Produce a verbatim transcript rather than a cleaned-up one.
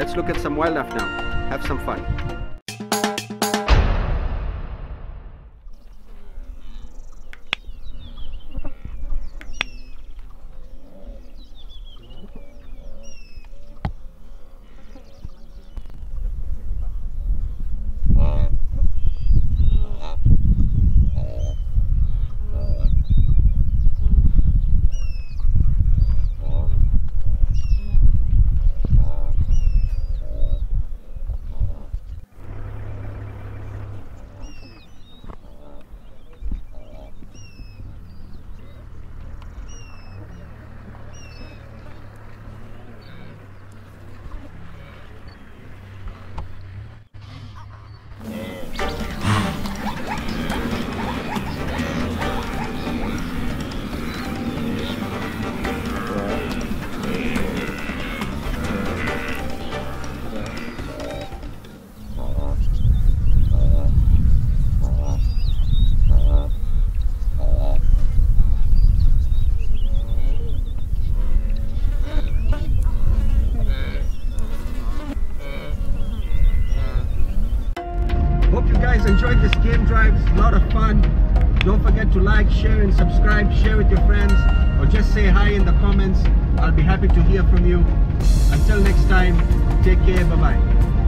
Let's look at some wildlife now. Have some fun. Enjoyed this game drive, it's a lot of fun. Don't forget to like, share and subscribe. Share with your friends or just say hi in the comments. I'll be happy to hear from you. Until next time, take care, bye bye.